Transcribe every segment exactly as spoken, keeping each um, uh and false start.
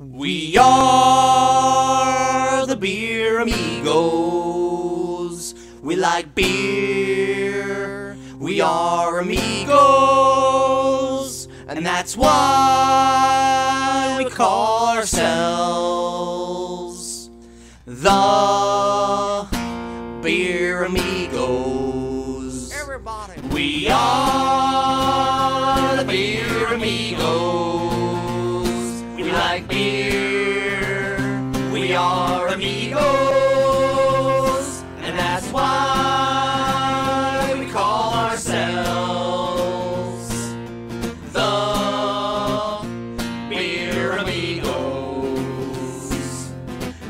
We are the Beer Amigos. We like beer. We are amigos. And that's why we call ourselves the Beer Amigos. Everybody. We are the Beer Amigos. We like beer. We are amigos. And that's why we call ourselves the Beer Amigos.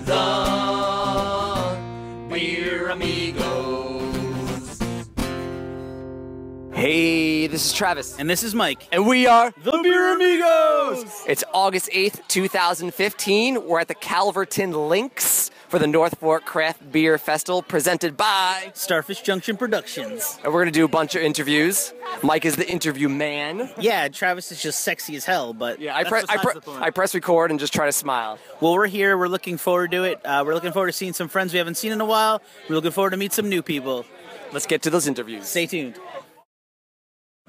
The Beer Amigos. Hey. This is Travis. And this is Mike. And we are The Beer Amigos! It's August eighth, two thousand fifteen. We're at the Calverton Lynx for the North Fork Craft Beer Festival, presented by Starfish Junction Productions. And we're going to do a bunch of interviews. Mike is the interview man. Yeah, Travis is just sexy as hell, but yeah, I, pre I, pre I press record and just try to smile. Well, we're here. We're looking forward to it. Uh, we're looking forward to seeing some friends we haven't seen in a while. We're looking forward to meet some new people. Let's get to those interviews. Stay tuned.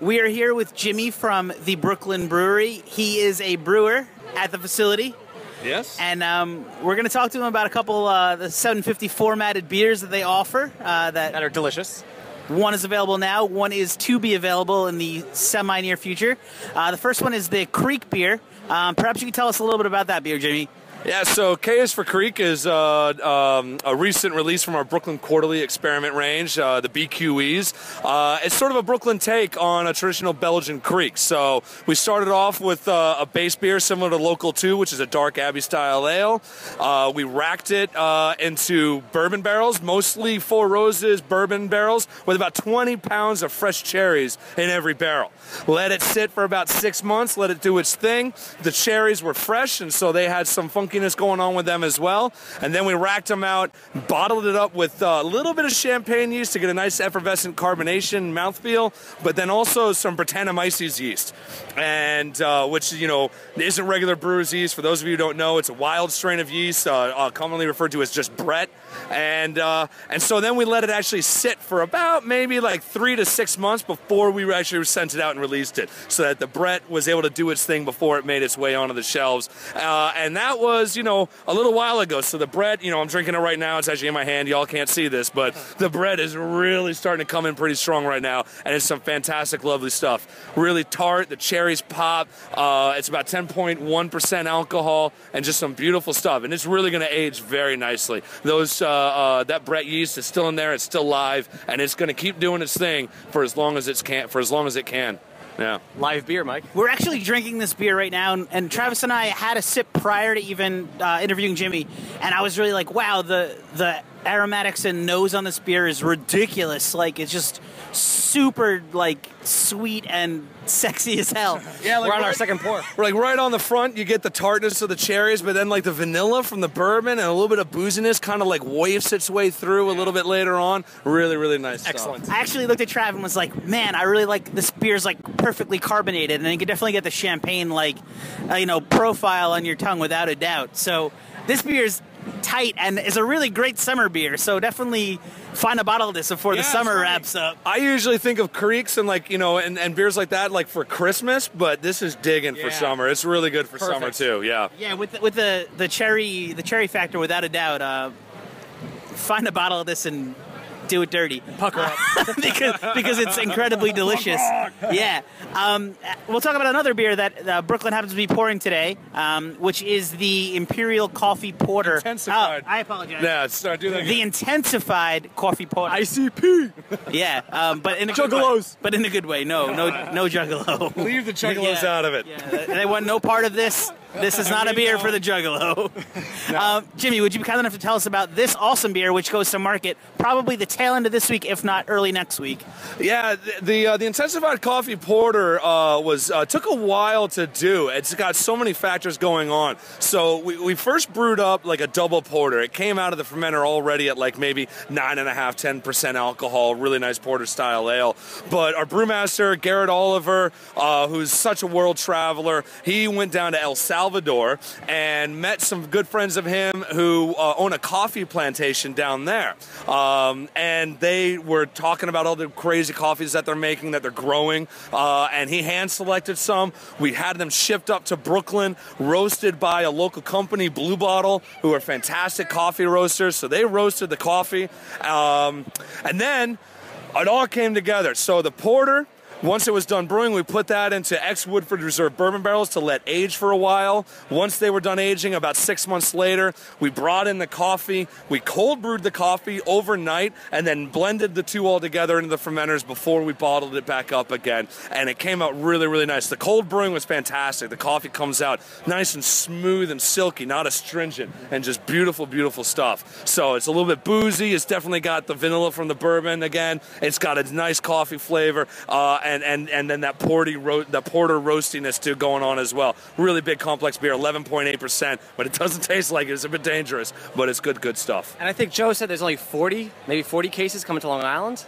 We are here with Jimmy from the Brooklyn Brewery. He is a brewer at the facility. Yes. And um, we're going to talk to him about a couple uh, the seven fifty formatted beers that they offer. Uh, that, that are delicious. One is available now. One is to be available in the semi-near future. Uh, the first one is the Creek beer. Um, perhaps you can tell us a little bit about that beer, Jimmy. Yeah, so Chaos for Creek is uh, um, a recent release from our Brooklyn Quarterly Experiment range, uh, the B Q Es. Uh, it's sort of a Brooklyn take on a traditional Belgian Creek. So we started off with uh, a base beer similar to Local two, which is a dark Abbey-style ale. Uh, we racked it uh, into bourbon barrels, mostly Four Roses bourbon barrels, with about twenty pounds of fresh cherries in every barrel. Let it sit for about six months, let it do its thing. The cherries were fresh, and so they had some funky going on with them as well, and then we racked them out, bottled it up with a little bit of champagne yeast to get a nice effervescent carbonation mouthfeel, but then also some Brettanomyces yeast, and uh, which you know isn't regular brewer's yeast. For those of you who don't know, it's a wild strain of yeast, uh, uh, commonly referred to as just Brett, and uh, and so then we let it actually sit for about maybe like three to six months before we actually sent it out and released it, so that the Brett was able to do its thing before it made its way onto the shelves, uh, and that was. you know, a little while ago. So the bread, you know, I'm drinking it right now. It's actually in my hand. Y'all can't see this, but the bread is really starting to come in pretty strong right now, and it's some fantastic, lovely stuff. Really tart. The cherries pop. Uh, it's about ten point one percent alcohol, and just some beautiful stuff. And it's really going to age very nicely. Those uh, uh, that bread yeast is still in there. It's still live, and it's going to keep doing its thing for as long as it's can. For as long as it can. Yeah. Live beer, Mike. We're actually drinking this beer right now, and, and Travis and I had a sip prior to even uh, interviewing Jimmy, and I was really like, wow, the the aromatics and nose on this beer is ridiculous. Like, it's just super, like, sweet and sexy as hell. Yeah, like, we're on right, our second pour. We're like right on the front, you get the tartness of the cherries, but then like the vanilla from the bourbon and a little bit of booziness kind of like wafts its way through a little bit later on. Really, really nice. Excellent. Stuff. I actually looked at Trav and was like, man, I really like this beer's like perfectly carbonated, and you can definitely get the champagne like, uh, you know, profile on your tongue without a doubt. So this beer's tight and is a really great summer beer, so definitely find a bottle of this before yeah, the summer right. wraps up. I usually think of creeks and like you know and, and beers like that like for Christmas, but this is digging yeah. for summer. It's really good for Perfect. summer too. Yeah. Yeah, with the, with the the cherry the cherry factor without a doubt. Uh, find a bottle of this and do it dirty. Pucker up. because, because it's incredibly delicious. Yeah. Um, we'll talk about another beer that uh, Brooklyn happens to be pouring today, um, which is the Imperial Coffee Porter. Intensified. Oh, I apologize. Yeah, start doing that again. The Intensified Coffee Porter. I C P. Yeah, um, but in a good way. But in a good way. No, no, no juggalo. Leave the juggalos yeah, out of it. Yeah. They want no part of this. This is not a beer for the juggalo. No. uh, Jimmy, would you be kind enough to tell us about this awesome beer, which goes to market probably the tail end of this week, if not early next week? Yeah, the the, uh, the Intensified Coffee Porter uh, was uh, took a while to do. It's got so many factors going on. So we, we first brewed up like a double porter. It came out of the fermenter already at like maybe nine and a half, ten percent alcohol. Really nice porter style ale. But our brewmaster Garrett Oliver, uh, who's such a world traveler, he went down to El Salvador. Salvador and met some good friends of him who uh, own a coffee plantation down there. Um, and they were talking about all the crazy coffees that they're making, that they're growing. Uh, and he hand selected some. We had them shipped up to Brooklyn, roasted by a local company, Blue Bottle, who are fantastic coffee roasters. So they roasted the coffee. Um, and then it all came together. So the porter, once it was done brewing, we put that into ex-Woodford Reserve bourbon barrels to let age for a while. Once they were done aging, about six months later, we brought in the coffee. We cold brewed the coffee overnight and then blended the two all together into the fermenters before we bottled it back up again. And it came out really, really nice. The cold brewing was fantastic. The coffee comes out nice and smooth and silky, not astringent, and just beautiful, beautiful stuff. So it's a little bit boozy. It's definitely got the vanilla from the bourbon again. It's got a nice coffee flavor. Uh, And, and, and then that porty ro the porter roastiness too going on as well. Really big, complex beer, eleven point eight percent, but it doesn't taste like it. It's a bit dangerous, but it's good, good stuff. And I think Joe said there's only forty, maybe forty cases coming to Long Island?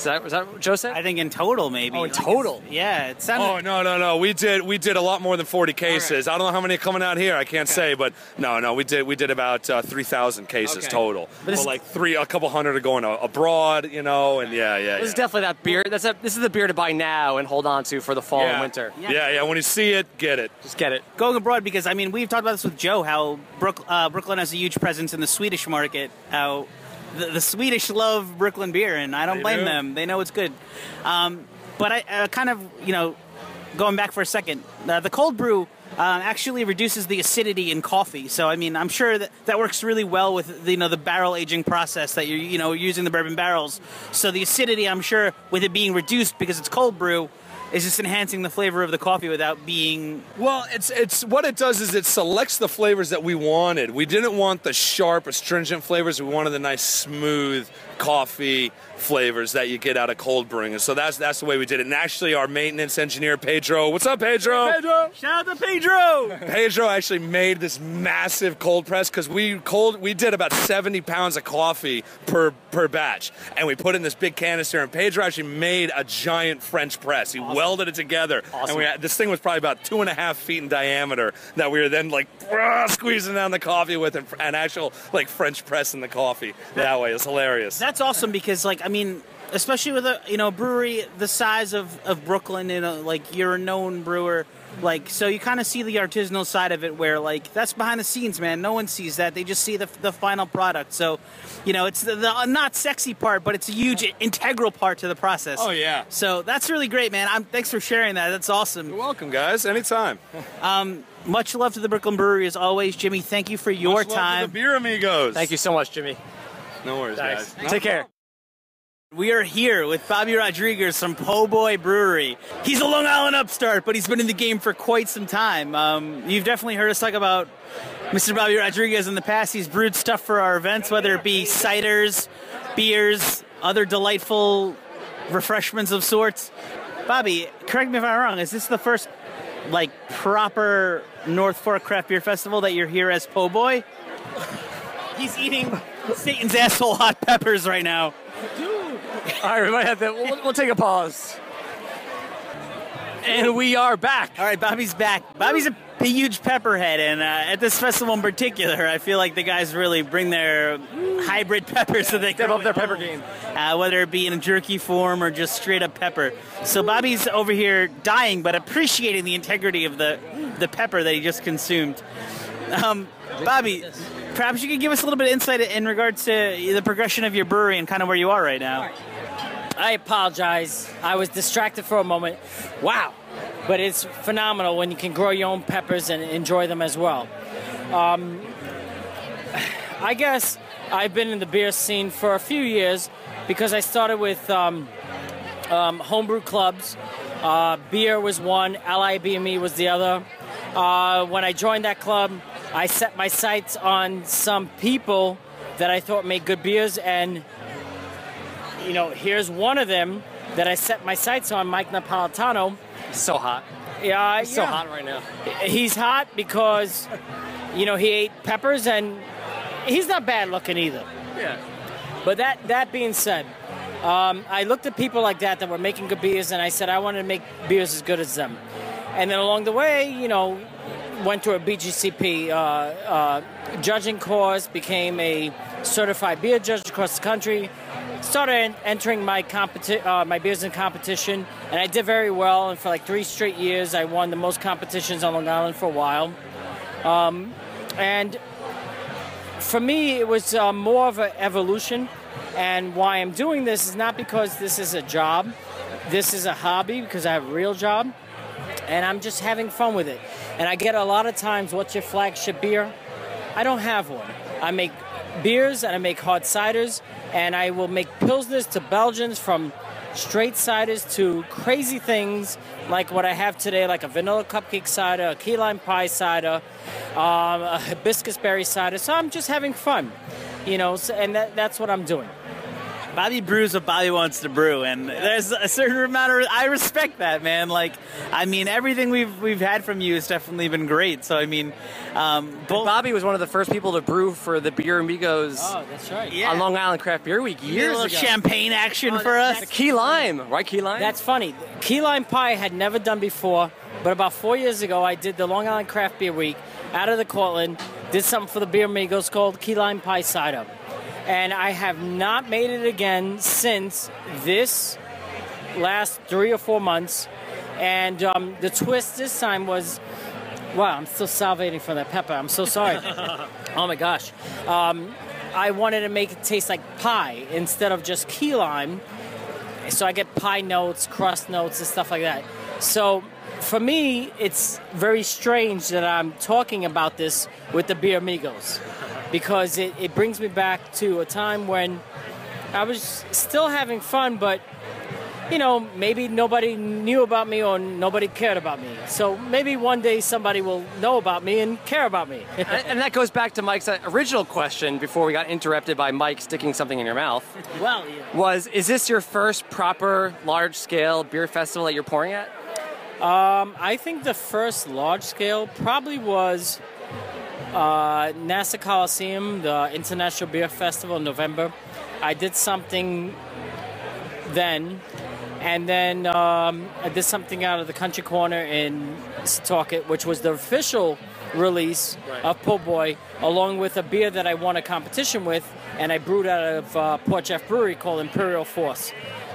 Is that, was that what Joe said? I think in total, maybe. Oh, in total? Yeah, it sounded... Oh, no, no, no. We did we did a lot more than forty cases. Right. I don't know how many are coming out here. I can't okay. say, but no, no, we did we did about uh, three thousand cases okay. total. But well, like three, a couple hundred are going abroad, you know, and yeah, yeah, This yeah. is definitely that beer. That's a, this is the beer to buy now and hold on to for the fall yeah. and winter. Yeah. yeah, yeah. When you see it, get it. Just get it. Going abroad, because, I mean, we've talked about this with Joe, how Brook, uh, Brooklyn has a huge presence in the Swedish market, how... The, the Swedish love Brooklyn beer, and I don't they blame do. them. They know it's good. Um, but I uh, kind of, you know, going back for a second, uh, the cold brew uh, actually reduces the acidity in coffee. So, I mean, I'm sure that, that works really well with, the, you know, the barrel aging process that you're, you know, using the bourbon barrels. So the acidity, I'm sure, with it being reduced because it's cold brew, it's just enhancing the flavor of the coffee without being... Well, it's it's what it does is it selects the flavors that we wanted. We didn't want the sharp, astringent flavors. We wanted the nice, smooth coffee flavors that you get out of cold brewing. And so that's that's the way we did it. And actually, our maintenance engineer, Pedro... What's up, Pedro? Hey, Pedro! Shout out to Pedro! Pedro actually made this massive cold press because we cold we did about seventy pounds of coffee per, per batch. And we put in this big canister, and Pedro actually made a giant French press. He awesome. welded it together, awesome. and we had, this thing was probably about two and a half feet in diameter that we were then like rah, squeezing down the coffee with, and an actual like French press in the coffee that way. It's hilarious. That's awesome because, like, I mean, especially with a you know brewery the size of of Brooklyn, you know, like you're a known brewer, like so you kind of see the artisanal side of it where like that's behind the scenes, man. No one sees that; they just see the the final product. So, you know, it's the, the not sexy part, but it's a huge integral part to the process. Oh yeah. So that's really great, man. I'm thanks for sharing that. That's awesome. You're welcome, guys. Anytime. um, much love to the Brooklyn Brewery as always, Jimmy. Thank you for your much love time. To the Beer Amigos. Thank you so much, Jimmy. No worries, guys. guys. Take care. We are here with Bobby Rodriguez from Po' Boy Brewery. He's a Long Island upstart, but he's been in the game for quite some time. Um, you've definitely heard us talk about Mister Bobby Rodriguez in the past. He's brewed stuff for our events, whether it be ciders, beers, other delightful refreshments of sorts. Bobby, correct me if I'm wrong, is this the first like proper North Fork Craft Beer Festival that you're here as Po' Boy? He's eating Satan's asshole hot peppers right now. All right, we might have to, we'll, we'll take a pause. And we are back. All right, Bobby's back. Bobby's a, a huge pepperhead, and uh, at this festival in particular, I feel like the guys really bring their hybrid peppers yeah, so they step up their pepper game. Uh, whether it be in a jerky form or just straight up pepper. So Bobby's over here dying, but appreciating the integrity of the, the pepper that he just consumed. Um, Bobby, perhaps you could give us a little bit of insight in regards to the progression of your brewery and kind of where you are right now. I apologize. I was distracted for a moment. Wow. But it's phenomenal when you can grow your own peppers and enjoy them as well. Um, I guess I've been in the beer scene for a few years because I started with um, um, homebrew clubs. Uh, beer was one. L I B M E was the other. Uh, when I joined that club, I set my sights on some people that I thought made good beers, and you know, here's one of them that I set my sights on, Mike Napolitano. So hot. Yeah, he's yeah. so hot right now. He's hot because, you know, he ate peppers, and he's not bad looking either. Yeah. But that that being said, um, I looked at people like that that were making good beers, and I said I wanted to make beers as good as them. And then along the way, you know, went through a B G C P uh, uh, judging course, became a certified beer judge across the country, started entering my competi- uh, my beers in competition, and I did very well. And for like three straight years, I won the most competitions on Long Island for a while. Um, and for me, it was uh, more of an evolution. And why I'm doing this is not because this is a job. This is a hobby, because I have a real job. And I'm just having fun with it. And I get a lot of times, what's your flagship beer? I don't have one. I make beers and I make hard ciders. And I will make pilsners to Belgians, from straight ciders to crazy things like what I have today, like a vanilla cupcake cider, a key lime pie cider, um, a hibiscus berry cider. So I'm just having fun, you know, so, and that, that's what I'm doing. Bobby brews what Bobby wants to brew, and there's a certain amount of, I respect that, man. Like, I mean, everything we've we've had from you has definitely been great. So, I mean, um, both, Bobby was one of the first people to brew for the Beer Amigos. Oh, that's right. Yeah. On Long Island Craft Beer Week years ago. A little champagne action oh, for us. The key lime, right? Key lime. That's funny. Key lime pie I had never done before, but about four years ago, I did the Long Island Craft Beer Week out of the Cortland. Did something for the Beer Amigos called Key Lime Pie Cider. And I have not made it again since this last three or four months. And um, the twist this time was, wow, I'm still salivating from that pepper. I'm so sorry. Oh, my gosh. Um, I wanted to make it taste like pie instead of just key lime. So I get pie notes, crust notes, and stuff like that. So for me, it's very strange that I'm talking about this with the Beer Amigos, because it, it brings me back to a time when I was still having fun, but, you know, maybe nobody knew about me or nobody cared about me. So maybe one day somebody will know about me and care about me. And that goes back to Mike's original question before we got interrupted by Mike sticking something in your mouth. Well, yeah. Was, is this your first proper large-scale beer festival that you're pouring at? Um, I think the first large-scale probably was... Uh, NASA Coliseum, the International Beer Festival in November. I did something then, and then um, I did something out of the Country Corner in Setauket, which was the official release right. of Po' Boy, along with a beer that I won a competition with, and I brewed out of uh, Port Jeff Brewery called Imperial Force.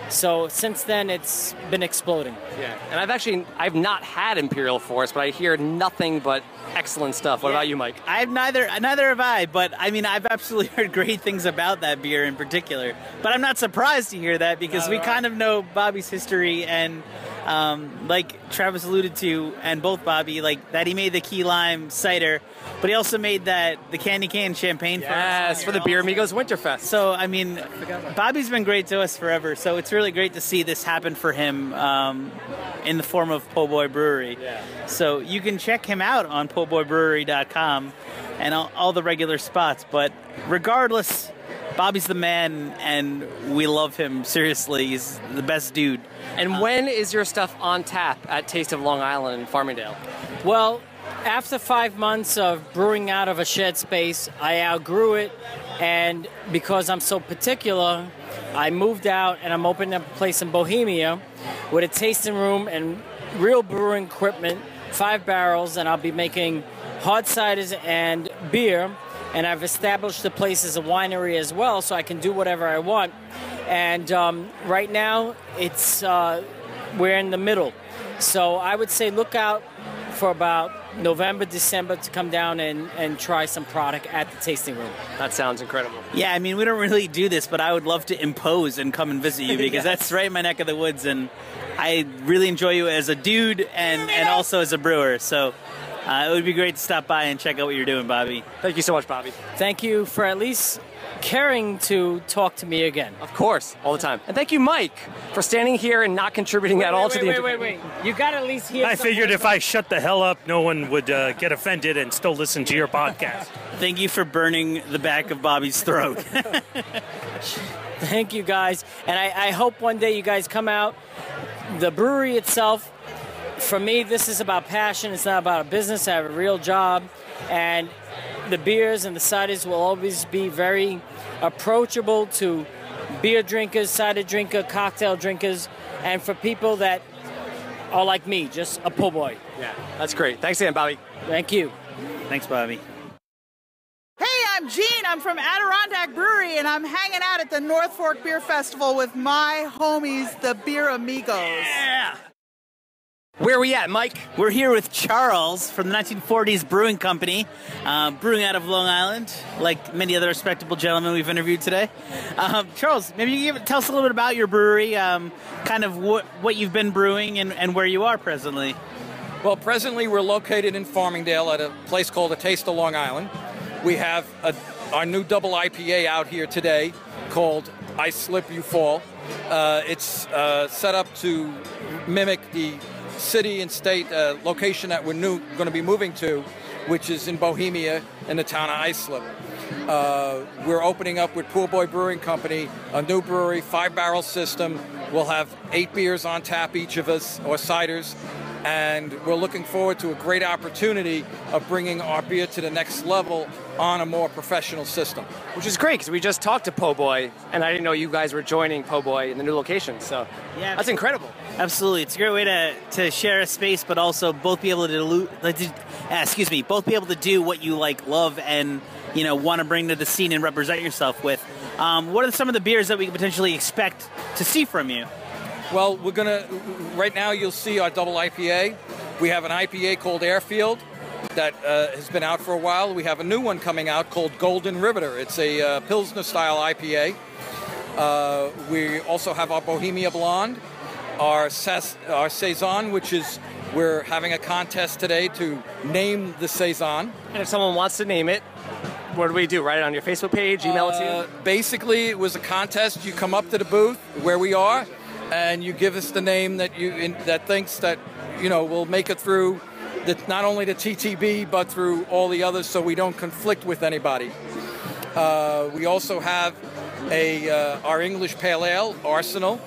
So since then, it's been exploding. Yeah, and I've actually, I've not had Imperial Force, but I hear nothing but excellent stuff. What yeah. about you, Mike? I've neither, neither have I, but I mean, I've absolutely heard great things about that beer in particular. But I'm not surprised to hear that, because not we right. kind of know Bobby's history, and um, like Travis alluded to, and both Bobby, like that he made the key lime cider, but he also made that the candy cane champagne yes, for us. Yes, for the Beer Amigos Winterfest. So, I mean, I Bobby's been great to us forever, so it's really great to see this happen for him um, in the form of Po' Boy Brewery. Yeah. So you can check him out on po boy brewery dot com and all, all the regular spots. But regardless, Bobby's the man, and we love him. Seriously, he's the best dude. And um, when is your stuff on tap at Taste of Long Island in Farmingdale? Well, after five months of brewing out of a shed space, I outgrew it, and because I'm so particular, I moved out and I'm opening up a place in Bohemia with a tasting room and real brewing equipment, five barrels, and I'll be making hard ciders and beer. And I've established the place as a winery as well, so I can do whatever I want. And um, right now, it's uh, we're in the middle. So I would say look out for about November, December to come down and, and try some product at the tasting room. That sounds incredible. Yeah, I mean, we don't really do this, but I would love to impose and come and visit you, because yes. that's right in my neck of the woods, and I really enjoy you as a dude and, and also as a brewer. So uh, it would be great to stop by and check out what you're doing, Bobby. Thank you so much, Bobby. Thank you for at least caring to talk to me again. Of course, all the time. And thank you, Mike, for standing here and not contributing wait, at wait, all wait, to the... Wait, wait, wait, wait. You got to at least hear I figured if I shut the hell up, no one would uh, get offended and still listen to your podcast. Thank you for burning the back of Bobby's throat. Thank you, guys. And I, I hope one day you guys come out. The brewery itself, for me, this is about passion. It's not about a business. I have a real job. And the beers and the ciders will always be very approachable to beer drinkers, cider drinkers, cocktail drinkers, and for people that are like me, just a po' boy. Yeah, that's great. Thanks again, Bobby. Thank you. Thanks, Bobby. I'm Jean, I'm from Adirondack Brewery, and I'm hanging out at the North Fork Beer Festival with my homies, the Beer Amigos. Yeah! Where are we at, Mike? We're here with Charles from the nineteen forties Brewing Company, uh, brewing out of Long Island, like many other respectable gentlemen we've interviewed today. Um, Charles, maybe you can tell us a little bit about your brewery, um, kind of what, what you've been brewing and, and where you are presently. Well, presently we're located in Farmingdale at a place called the Taste of Long Island. We have a, our new double I P A out here today called I Slip You Fall. Uh, it's uh, set up to mimic the city and state uh, location that we're new, going to be moving to, which is in Bohemia in the town of Islip. Uh, we're opening up with Po' Boy Brewing Company, a new brewery, five-barrel system. We'll have eight beers on tap, each of us, or ciders. And we're looking forward to a great opportunity of bringing our beer to the next level on a more professional system. Which is great, because we just talked to Po' Boy, and I didn't know you guys were joining Po' Boy in the new location, so yeah, that's incredible. Absolutely. It's a great way to, to share a space, but also both be able to dilute, excuse me, both be able to do what you like, love, and you know, want to bring to the scene and represent yourself with. Um, what are some of the beers that we can potentially expect to see from you? Well, we're going to, right now you'll see our double I P A. We have an I P A called Airfield that uh, has been out for a while. We have a new one coming out called Golden Riveter. It's a uh, Pilsner-style I P A. Uh, we also have our Bohemia Blonde, our, Sass, our Saison, which is, we're having a contest today to name the Saison. And if someone wants to name it, what do we do? Write it on your Facebook page, email it to you? Uh, basically, it was a contest. You come up to the booth where we are, and you give us the name that you in, that thinks that, you know, will make it through the, not only the T T B, but through all the others, so we don't conflict with anybody. Uh, we also have a uh, our English Pale Ale, Arsenal.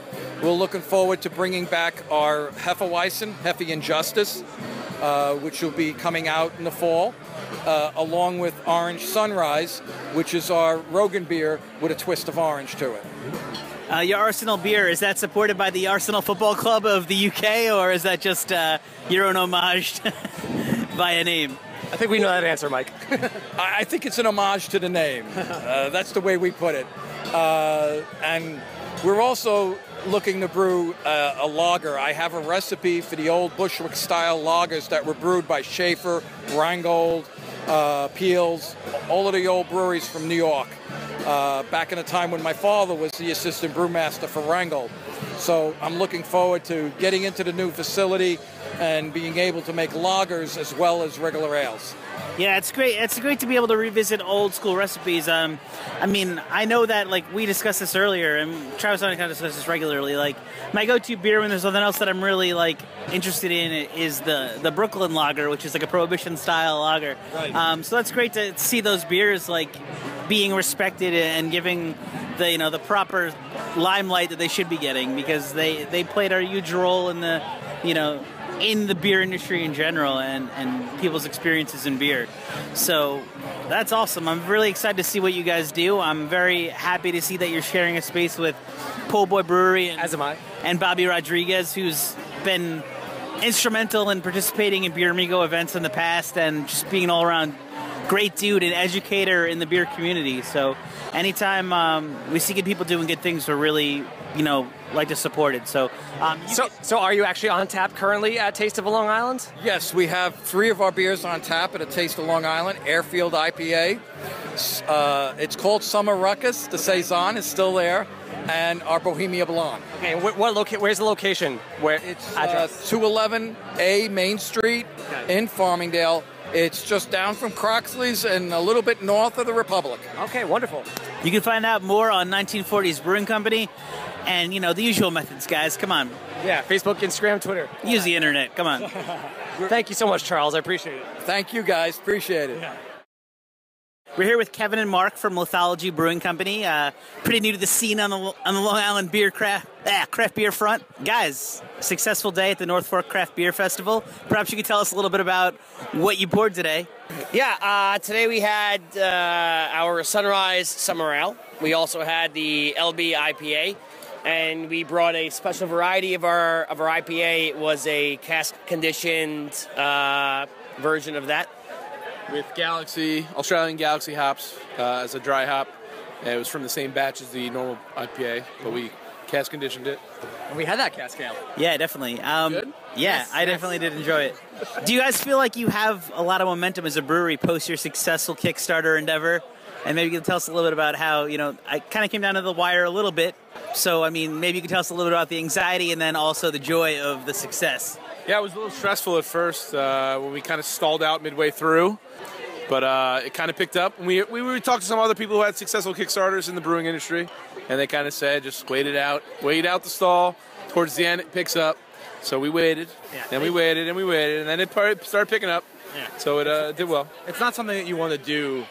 We're looking forward to bringing back our Hefeweizen, Hefe Injustice, uh, which will be coming out in the fall, uh, along with Orange Sunrise, which is our Rogan beer with a twist of orange to it. Uh, your Arsenal beer, is that supported by the Arsenal Football Club of the U K, or is that just uh, your own homage by a name? I think we know that answer, Mike. I think it's an homage to the name. Uh, that's the way we put it. Uh, and we're also looking to brew uh, a lager. I have a recipe for the old Bushwick-style lagers that were brewed by Schaefer, Wrangell, uh, Peels, all of the old breweries from New York. Uh, back in a time when my father was the assistant brewmaster for Wrangell. So I'm looking forward to getting into the new facility and being able to make lagers as well as regular ales. Yeah, it's great. It's great to be able to revisit old school recipes. Um, I mean, I know that, like, we discussed this earlier, and Travis and I kind of discuss this regularly. Like, my go-to beer when there's nothing else that I'm really, like, interested in is the, the Brooklyn lager, which is like a Prohibition-style lager. Right. Um, so that's great to see those beers, like, being respected and giving the, you know, the proper limelight that they should be getting, because they, they played a huge role in the, you know, in the beer industry in general and, and people's experiences in beer. So that's awesome. I'm really excited to see what you guys do. I'm very happy to see that you're sharing a space with Po' Boy Brewery and, as am I. and Bobby Rodriguez, who's been instrumental in participating in Beer Amigo events in the past and just being all around great dude and educator in the beer community. So anytime um, we see good people doing good things, we're really, you know, like to support it. So, um, so, so are you actually on tap currently at Taste of Long Island? Yes, we have three of our beers on tap at a Taste of Long Island. Airfield I P A. Uh, it's called Summer Ruckus. The okay. Saison is still there, and our Bohemia Blonde. Okay, and what, what loca where's the location? Where it's uh, two eleven A Main Street okay. in Farmingdale. It's just down from Croxley's and a little bit north of the Republic. Okay, wonderful. You can find out more on nineteen forties Brewing Company and, you know, the usual methods, guys. Come on. Yeah, Facebook, Instagram, Twitter. Use the internet. Come on. Thank you so much, Charles. I appreciate it. Thank you, guys. Appreciate it. Yeah. We're here with Kevin and Mark from Lithology Brewing Company. Uh, pretty new to the scene on the, on the Long Island beer craft, ah, craft beer front. Guys, successful day at the North Fork Craft Beer Festival. Perhaps you could tell us a little bit about what you poured today. Yeah, uh, today we had uh, our Sunrise Summer Ale. We also had the L B I P A. and we brought a special variety of our of our I P A. It was a cask conditioned uh, version of that with Galaxy, Australian Galaxy hops uh, as a dry hop. And it was from the same batch as the normal I P A, but we cask conditioned it. We had that cask ale. Yeah, definitely. Um, Good? Yeah, yes, I yes. definitely did enjoy it. Do you guys feel like you have a lot of momentum as a brewery post your successful Kickstarter endeavor? And maybe you can tell us a little bit about how, you know, I kind of came down to the wire a little bit. So, I mean, maybe you can tell us a little bit about the anxiety and then also the joy of the success. Yeah, it was a little stressful at first uh, when we kind of stalled out midway through. But uh, it kind of picked up. We, we we talked to some other people who had successful Kickstarters in the brewing industry, and they kind of said, just wait it out. Wait out the stall. Towards the end, it picks up. So we waited, yeah, and we waited, and we waited, and then it started picking up. Yeah. So it uh, did well. It's not something that you want to do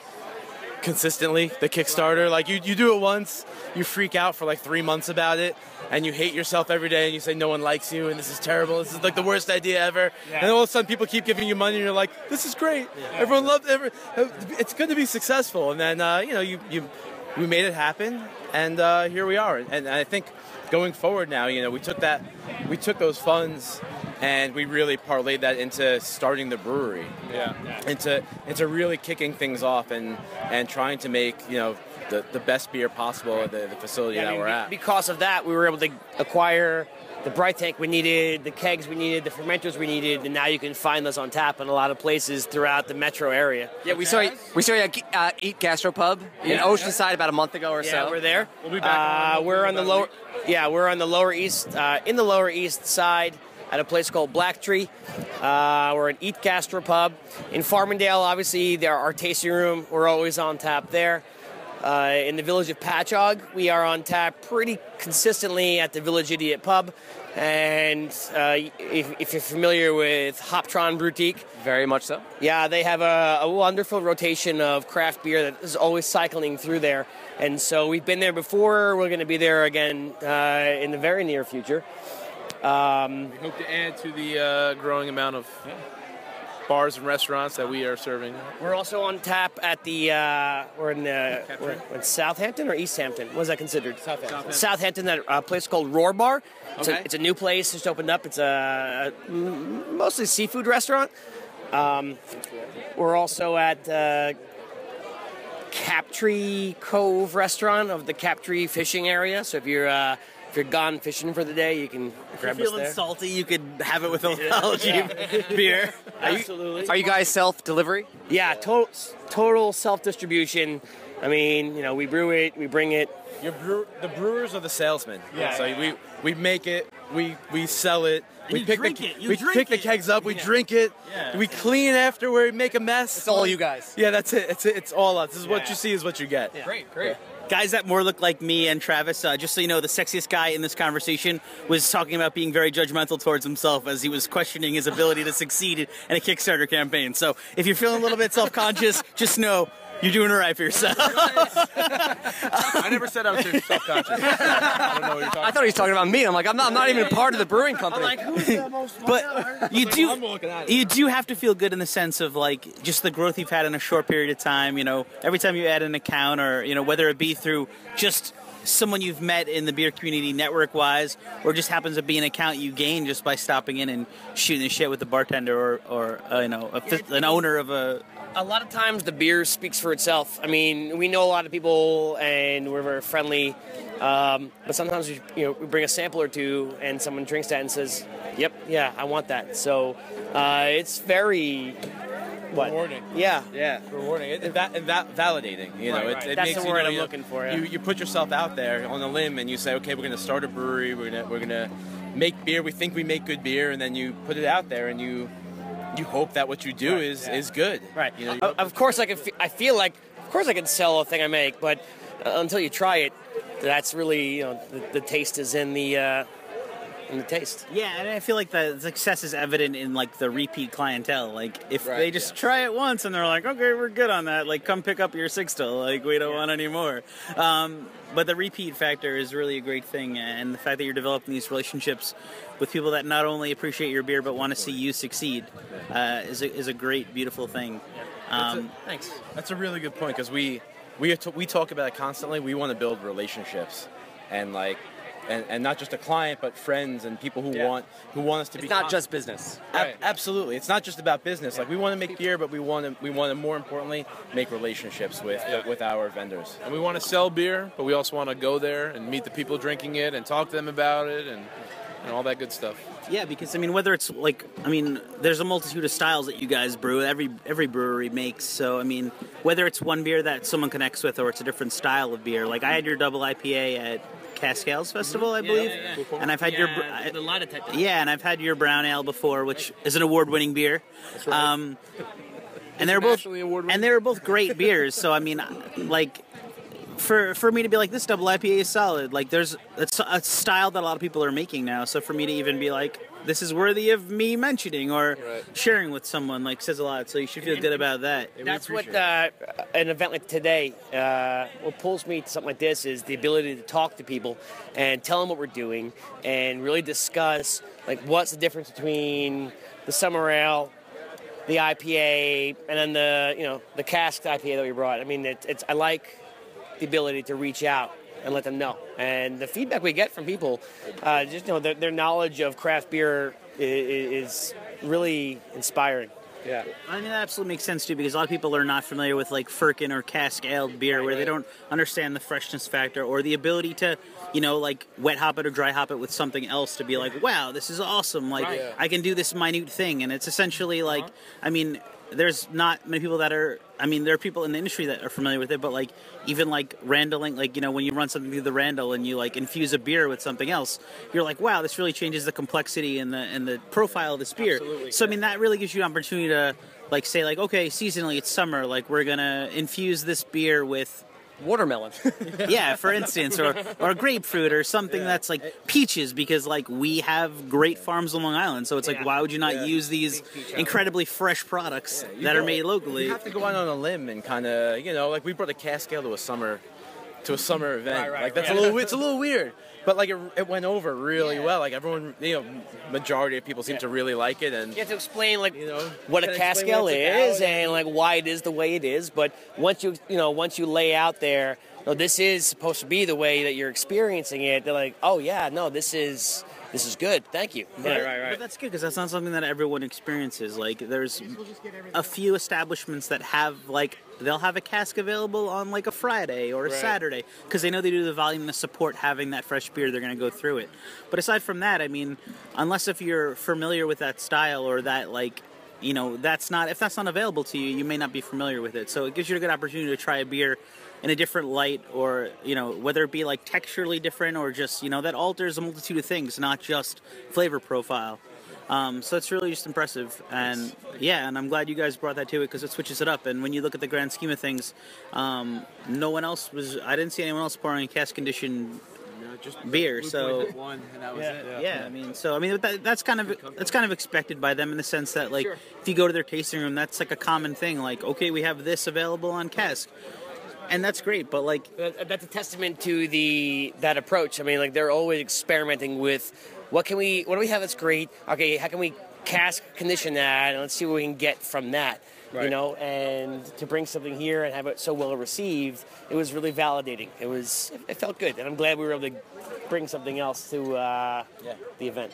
consistently, the Kickstarter. Like, you, you do it once, you freak out for like three months about it, and you hate yourself every day, and you say no one likes you, and this is terrible, this is like the worst idea ever. Yeah. And then all of a sudden people keep giving you money, and you're like, this is great. Yeah. Everyone loved it. It's good to be successful. And then, uh, you know, you, you we made it happen, and uh, here we are. And, and I think going forward now, you know, we took that, we took those funds, and we really parlayed that into starting the brewery. Yeah. yeah. Into into really kicking things off and and trying to make, you know, the, the best beer possible at the, the facility yeah, that I mean, we're at. Because of that, we were able to acquire the bright tank we needed, the kegs we needed, the fermenters we needed, and now you can find those on tap in a lot of places throughout the metro area. Yeah, we saw you, we saw you at uh, Eat Gastropub yeah. in Oceanside about a month ago or yeah, so. Yeah, we're there. We'll be back. Uh, we're on the lower. Yeah, we're on the lower east, uh, in the lower east side, at a place called Black Tree. Uh, we're at Eat Gastropub. In Farmingdale, obviously, there are our tasting room. We're always on tap there. Uh, in the village of Patchogue, we are on tap pretty consistently at the Village Idiot Pub. And uh, if, if you're familiar with Hoptron Boutique. Very much so. Yeah, they have a, a wonderful rotation of craft beer that is always cycling through there. And so we've been there before. We're going to be there again uh, in the very near future. Um, we hope to add to the uh, growing amount of yeah. bars and restaurants that we are serving. We're also on tap at the, uh, we're in the, we're, we're in Southampton or East Hampton? What is that considered? Southampton. Southampton, that uh, place called Roar Bar. It's, okay. a, it's a new place, just opened up. It's a, a mostly seafood restaurant. Um, we're also at uh, Captree Cove Restaurant of the Captree Fishing Area. So if you're, uh, If you're gone fishing for the day, you can grab us there. If you're feeling salty, you could have it with a little yeah. beer. Absolutely. Are you, are you guys self-delivery? Yeah, total, total self-distribution. I mean, you know, we brew it, we bring it. Your brew, the brewers are the salesmen. Yeah. So yeah, we we make it, we we sell it. We pick the it. we pick it. the kegs up. We yeah. drink it. Yeah. We clean after. We make a mess. It's all you guys. Yeah, that's it. It's it's all us. This is yeah. what you see is what you get. Yeah. Great, great. Yeah. Guys that more look like me and Travis, uh, just so you know, the sexiest guy in this conversation was talking about being very judgmental towards himself as he was questioning his ability to succeed in a Kickstarter campaign. So if you're feeling a little bit self-conscious, just know you're doing all right for yourself. I never said I was self-conscious. I don't know what you're talking I thought he was talking about me. I'm like, I'm not, I'm not even a part of the brewing company. I'm like, who's the most But you do, like, you do have to feel good in the sense of, like, just the growth you've had in a short period of time. You know, every time you add an account or, you know, whether it be through just someone you've met in the beer community network-wise or just happens to be an account you gain just by stopping in and shooting the shit with the bartender or, or uh, you know, a, an owner of a... A lot of times the beer speaks for itself. I mean, we know a lot of people and we're very friendly, um, but sometimes we, you know, we bring a sample or two and someone drinks that and says, yep, yeah, I want that. So uh, it's very... What? Rewarding. Yeah. Yeah. Rewarding. It, it, that, and that validating. You know, right, it, right. it That's makes the word you know, I'm you, looking for. Yeah. You, you put yourself out there on a limb and you say, okay, we're going to start a brewery. We're going we're gonna to make beer. We think we make good beer. And then you put it out there and you... You hope that what you do right, is, yeah. is good. Right. You know, you of course, I, can fe I feel like, of course I can sell a thing I make, but uh, until you try it, that's really, you know, the, the taste is in the, uh, in the taste. Yeah, and I feel like the success is evident in, like, the repeat clientele. Like, if right, they just yeah. try it once and they're like, okay, we're good on that, like, come pick up your sixta, like, we don't yeah. want any more. Um, but the repeat factor is really a great thing, and the fact that you're developing these relationships with people that not only appreciate your beer but want to see you succeed uh, is, a, is a great, beautiful thing. Um, that's a, thanks. That's a really good point, because we, we, we talk about it constantly. We want to build relationships, and, like, and, and not just a client, but friends and people who yeah. want who want us to it's be. It's not confident. Just business. Right. A- absolutely, it's not just about business. Yeah. Like we want to make beer, but we want to we want to more importantly make relationships with yeah. uh, with our vendors. And we want to sell beer, but we also want to go there and meet the people drinking it and talk to them about it and and all that good stuff. Yeah, because I mean, whether it's like, I mean, there's a multitude of styles that you guys brew. Every every brewery makes. So I mean, whether it's one beer that someone connects with, or it's a different style of beer. Like I had your double I P A at Cascales Festival, I believe, yeah, yeah, yeah. and I've had yeah, your I, a lot of type of yeah, and I've had your brown ale before, which is an award-winning beer. That's right. Um, and they're both and they were both great beers. So I mean, like. For for me to be like, this double I P A is solid. Like, there's it's a style that a lot of people are making now. So for me to even be like, this is worthy of me mentioning or right. sharing with someone, like, says a lot. So you should feel and good about that. That's what uh, an event like today, uh, what pulls me to something like this is the ability to talk to people and tell them what we're doing and really discuss, like, what's the difference between the summer ale, the I P A, and then the, you know, the cask I P A that we brought. I mean, it, it's, I like... the ability to reach out and let them know, and the feedback we get from people, uh, just you know, their, their knowledge of craft beer is, is really inspiring. Yeah, I mean that absolutely makes sense too, because a lot of people are not familiar with like firkin or cask ale beer, right, where right. they don't understand the freshness factor or the ability to, you know, like wet hop it or dry hop it with something else to be like, wow, this is awesome! Like right. I can do this minute thing, and it's essentially like, uh-huh. I mean. There's not many people that are, I mean, there are people in the industry that are familiar with it, but, like, even, like, Wrangeling, like, you know, when you run something through the Wrangell and you, like, infuse a beer with something else, you're like, wow, this really changes the complexity and the and the profile of this beer. Absolutely. So, I mean, that really gives you an opportunity to, like, say, like, okay, seasonally, it's summer, like, we're going to infuse this beer with... watermelon. yeah, for instance, or, or grapefruit or something yeah. that's like peaches, because like we have great farms on Long Island, so it's like yeah. why would you not yeah. use these incredibly fresh products yeah, that go, are made locally? You have to go out on a limb and kind of, you know, like we brought a cask ale to a summer to a summer event. Right, right, like that's right. a little it's a little weird, but like it, it went over really yeah. well. Like everyone, you know, majority of people seem yeah. to really like it, and you have to explain like you know what a cask ale is and like why it is the way it is. But once you you know once you lay out there, no, this is supposed to be the way that you're experiencing it. They're like, oh yeah, no, this is. This is good. Thank you. Yeah. Right, right, right. But that's good because that's not something that everyone experiences. Like, there's a few establishments that have, like, they'll have a cask available on, like, a Friday or a right. Saturday because they know they do the volume to support having that fresh beer. They're going to go through it. But aside from that, I mean, unless if you're familiar with that style or that, like, you know, that's not, if that's not available to you, you may not be familiar with it. So it gives you a good opportunity to try a beer in a different light, or, you know, whether it be like texturally different or just, you know, that alters a multitude of things, not just flavor profile. Um, so it's really just impressive. And yeah, and I'm glad you guys brought that to it because it switches it up. And when you look at the grand scheme of things, um, no one else was, I didn't see anyone else pouring a cask conditioned no, just beer. So one, and that was yeah, it. Yeah. yeah, I mean, so I mean that, that's kind of that's kind of expected by them in the sense that like sure. if you go to their tasting room, that's like a common thing. Like, okay, we have this available on cask. And that's great, but like that's a testament to the that approach. I mean, like they're always experimenting with what can we, what do we have that's great? Okay, how can we cask condition that, and let's see what we can get from that. Right. You know, and to bring something here and have it so well received, it was really validating. It was, it felt good, and I'm glad we were able to bring something else to uh, yeah. the event.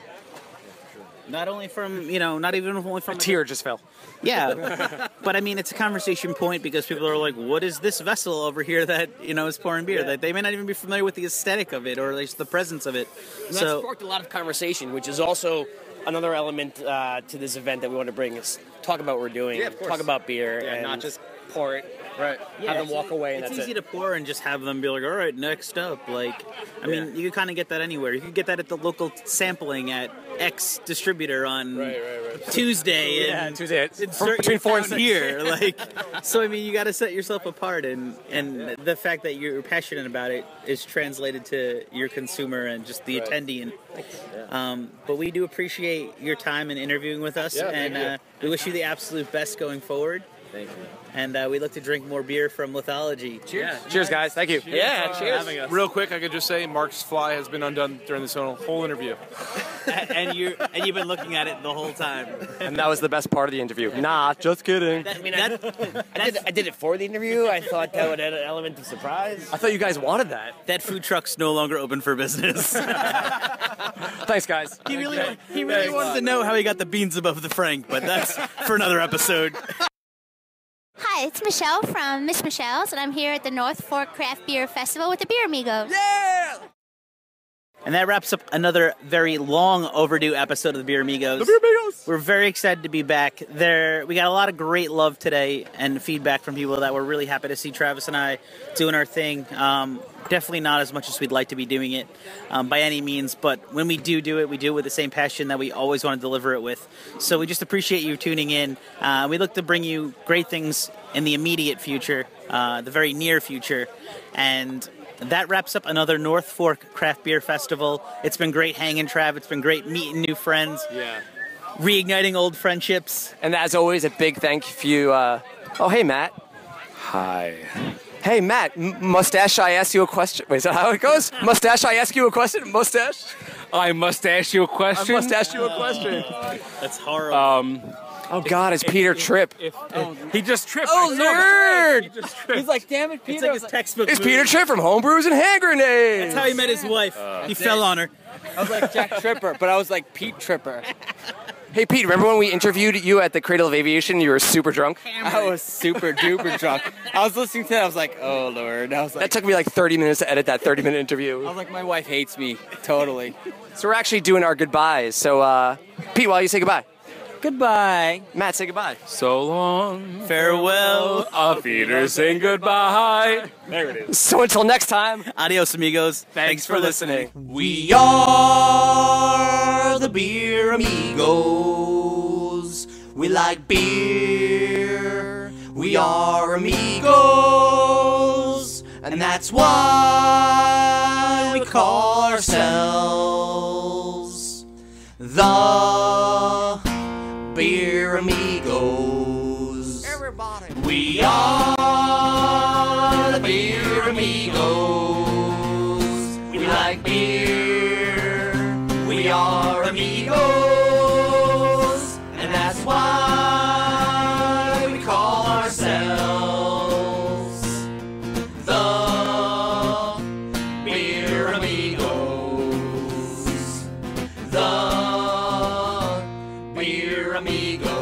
Not only from, you know, not even only from... A tear just fell. Yeah. But, I mean, it's a conversation point because people are like, what is this vessel over here that, you know, is pouring beer? Yeah. That they may not even be familiar with the aesthetic of it or at least the presence of it. And so, that sparked a lot of conversation, which is also another element uh, to this event that we want to bring is talk about what we're doing, yeah, talk about beer. Yeah, and not just pour it. Right. Yeah, have them walk away and that's it. It's easy to pour and just have them be like, all right, next up. Like, I yeah. mean, you can kind of get that anywhere. You can get that at the local sampling at X distributor on right, right, right. Tuesday. yeah, and Tuesday. From between four and six. Here. Like, so, I mean, you got to set yourself apart. And, and yeah. the fact that you're passionate about it is translated to your consumer and just the right. attendee. And, um, but we do appreciate your time and interviewing with us. Yeah, and uh, we wish you the absolute best going forward. Thank you. And uh, we look to drink more beer from Lithology. Cheers. Yeah. Cheers, guys. Thank you. Cheers. Yeah, uh, cheers. Having us. Real quick, I could just say Mark's fly has been undone during this whole interview. and, you, and you've been looking at it the whole time. And that was the best part of the interview. Nah, just kidding. That, I, mean, that, I, did, I did it for the interview. I thought that would add an element of surprise. I thought you guys wanted that. That food truck's no longer open for business. Thanks, guys. He really, okay. he really wanted lot. to know how he got the beans above the frank, but that's for another episode. Hi, it's Michelle from Miss Michelle's, and I'm here at the North Fork Craft Beer Festival with the Beer Amigos. Yeah! And that wraps up another very long overdue episode of the Beer Amigos. The Beer Amigos! We're very excited to be back. There, we got a lot of great love today and feedback from people that were really happy to see Travis and I doing our thing. Um, definitely not as much as we'd like to be doing it um, by any means, but when we do do it, we do it with the same passion that we always want to deliver it with. So we just appreciate you tuning in. Uh, we look to bring you great things in the immediate future, uh, the very near future, and that wraps up another North Fork Craft Beer Festival. It's been great hanging, Trav. It's been great meeting new friends. Yeah. Reigniting old friendships. And as always, a big thank you. Uh... Oh, hey, Matt. Hi. Hey, Matt, M mustache, I ask you a question. Wait, is that how it goes? Mustache, I ask you a question? Mustache? I mustache you a question? I mustache you a question. Oh, that's horrible. Um... Oh, God, it's if, Peter Tripp. If, if, oh, he just tripped. Oh, nerd! He just tripped. He's like, damn it, Peter. It's like his textbook. It's Peter Tripp from Homebrews and Hand Grenades. That's how he met his wife. Uh, he fell it. on her. I was like Jack Tripper, but I was like Pete Tripper. Hey, Pete, remember when we interviewed you at the Cradle of Aviation? You were super drunk? Hammered. I was super duper drunk. I was listening to that. I was like, oh, Lord. I was like, that took me like thirty minutes to edit that thirty-minute interview. I was like, my wife hates me. Totally. So we're actually doing our goodbyes. So, uh, Pete, why don't you say goodbye? Goodbye. Matt, say goodbye. So long. Farewell. Auf Wiedersehen. Goodbye. There it is. So until next time. Adios, amigos. Thanks, Thanks for listening. We are the Beer Amigos. We like beer. We are amigos. And that's why we call ourselves the Beer Amigos. Everybody. We are the Beer Amigos. We like beer. We are amigos. And that's why we call ourselves the Beer Amigos. The Beer Amigos.